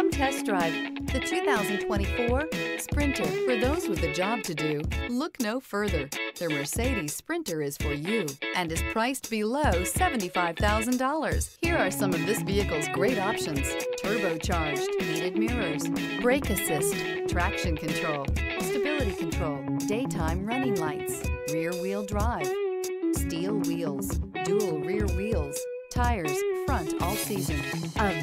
Come test drive the 2024 Sprinter. For those with a job to do, look no further. The Mercedes Sprinter is for you and is priced below $75,000. Here are some of this vehicle's great options: turbocharged, heated mirrors, brake assist, traction control, stability control, daytime running lights, rear-wheel drive, steel wheels, dual rear wheels, tires front all season. A